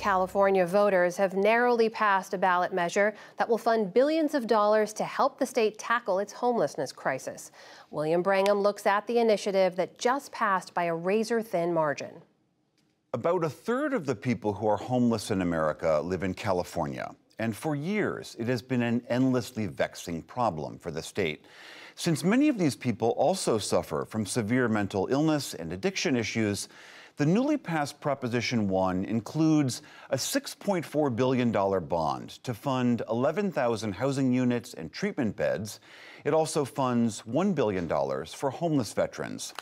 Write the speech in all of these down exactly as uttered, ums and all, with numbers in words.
California voters have narrowly passed a ballot measure that will fund billions of dollars to help the state tackle its homelessness crisis. William Brangham looks at the initiative that just passed by a razor-thin margin. About a third of the people who are homeless in America live in California. And for years, it has been an endlessly vexing problem for the state. Since many of these people also suffer from severe mental illness and addiction issues, the newly passed Proposition one includes a six point four billion dollars bond to fund eleven thousand housing units and treatment beds. It also funds one billion dollars for homeless veterans.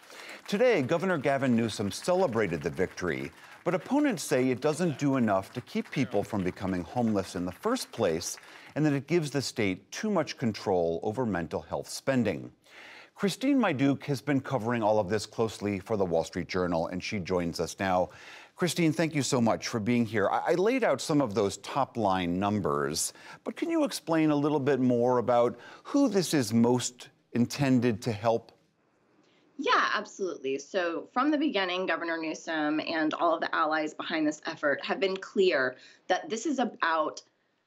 Today, Governor Gavin Newsom celebrated the victory, but opponents say it doesn't do enough to keep people from becoming homeless in the first place, and that it gives the state too much control over mental health spending. Christine Mai-Duc has been covering all of this closely for the Wall Street Journal, and she joins us now. Christine, thank you so much for being here. I, I laid out some of those top-line numbers, but can you explain a little bit more about who this is most intended to help? Yeah, absolutely. So from the beginning, Governor Newsom and all of the allies behind this effort have been clear that this is about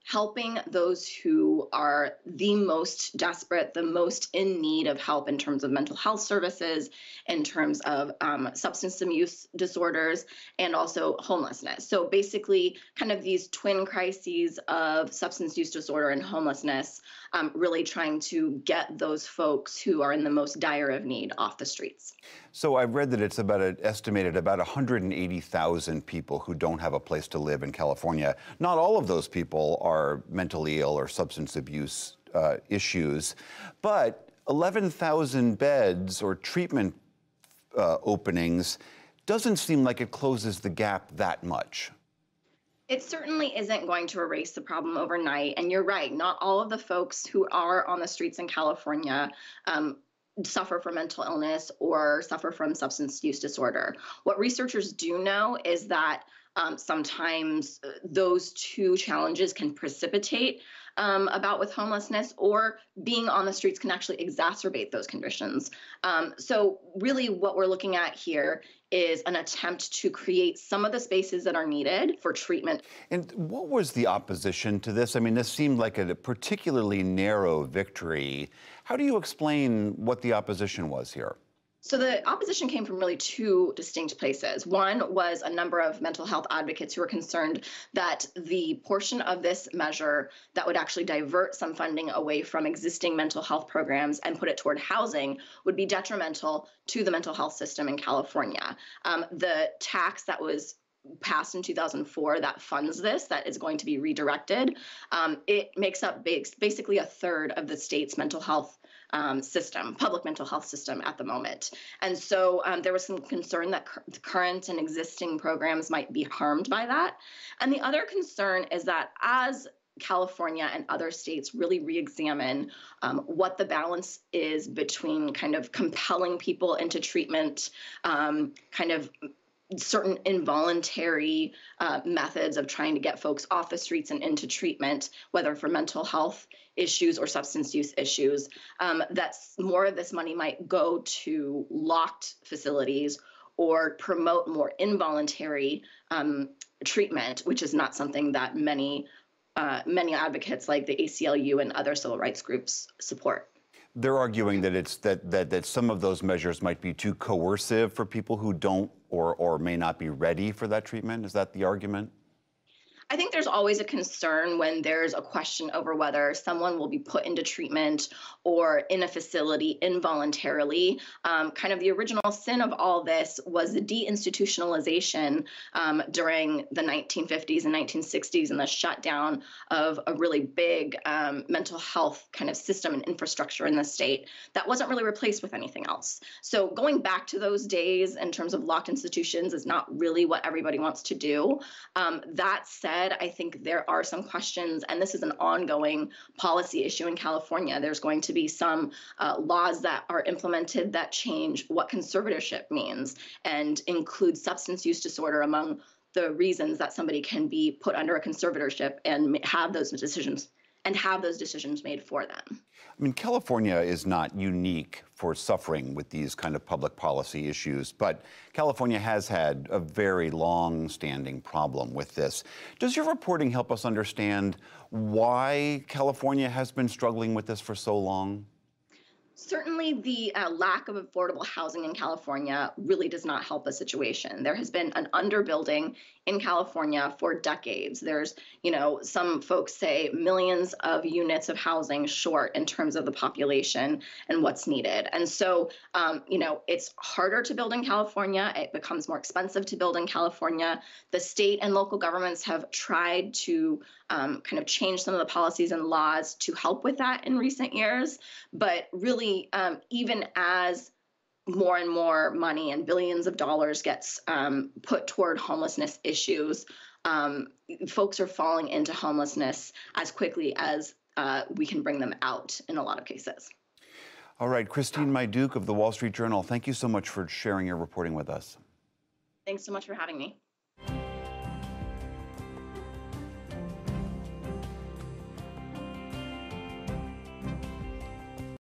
helping those who are the most desperate, the most in need of help in terms of mental health services, in terms of um, substance abuse disorders, and also homelessness. So basically, kind of these twin crises of substance use disorder and homelessness, um, really trying to get those folks who are in the most dire of need off the streets. So I've read that it's about an estimated about one hundred eighty thousand people who don't have a place to live in California. Not all of those people are are mentally ill or substance abuse uh, issues, but eleven thousand beds or treatment uh, openings doesn't seem like it closes the gap that much. It certainly isn't going to erase the problem overnight, and you're right, not all of the folks who are on the streets in California um, suffer from mental illness or suffer from substance use disorder. What researchers do know is that Um, sometimes those two challenges can precipitate um, a bout with homelessness, or being on the streets can actually exacerbate those conditions. Um, so really what we're looking at here is an attempt to create some of the spaces that are needed for treatment. And what was the opposition to this? I mean, this seemed like a particularly narrow victory. How do you explain what the opposition was here? So the opposition came from really two distinct places. One was a number of mental health advocates who were concerned that the portion of this measure that would actually divert some funding away from existing mental health programs and put it toward housing would be detrimental to the mental health system in California. Um, the tax that was passed in two thousand four that funds this, that is going to be redirected, um, it makes up base, basically a third of the state's mental health Um, system, public mental health system at the moment. And so um, there was some concern that current and existing programs might be harmed by that. And the other concern is that as California and other states really re-examine um, what the balance is between kind of compelling people into treatment, um, kind of certain involuntary uh, methods of trying to get folks off the streets and into treatment, whether for mental health issues or substance use issues, um, that more of this money might go to locked facilities or promote more involuntary um, treatment, which is not something that many, uh, many advocates like the A C L U and other civil rights groups support. They're arguing that it's that that that some of those measures might be too coercive for people who don't or or may not be ready for that treatment. Is that the argument? I think there's always a concern when there's a question over whether someone will be put into treatment or in a facility involuntarily. Um, kind of the original sin of all this was the deinstitutionalization um, during the nineteen fifties and nineteen sixties and the shutdown of a really big um, mental health kind of system and infrastructure in the state that wasn't really replaced with anything else. So going back to those days in terms of locked institutions is not really what everybody wants to do. Um, that said, I think there are some questions, and this is an ongoing policy issue in California. There's going to be some uh, laws that are implemented that change what conservatorship means and include substance use disorder among the reasons that somebody can be put under a conservatorship and have those decisions and have those decisions made for them. I mean, California is not unique for suffering with these kind of public policy issues, but California has had a very long-standing problem with this. Does your reporting help us understand why California has been struggling with this for so long? Certainly, the uh, lack of affordable housing in California really does not help the situation. There has been an underbuilding in California for decades. There's, you know, some folks say millions of units of housing short in terms of the population and what's needed. And so, um, you know, it's harder to build in California. It becomes more expensive to build in California. The state and local governments have tried to um, kind of change some of the policies and laws to help with that in recent years, but really, Um, even as more and more money and billions of dollars gets um, put toward homelessness issues, um, folks are falling into homelessness as quickly as uh, we can bring them out in a lot of cases. All right, Christine Mai-Duc of The Wall Street Journal, thank you so much for sharing your reporting with us. Thanks so much for having me.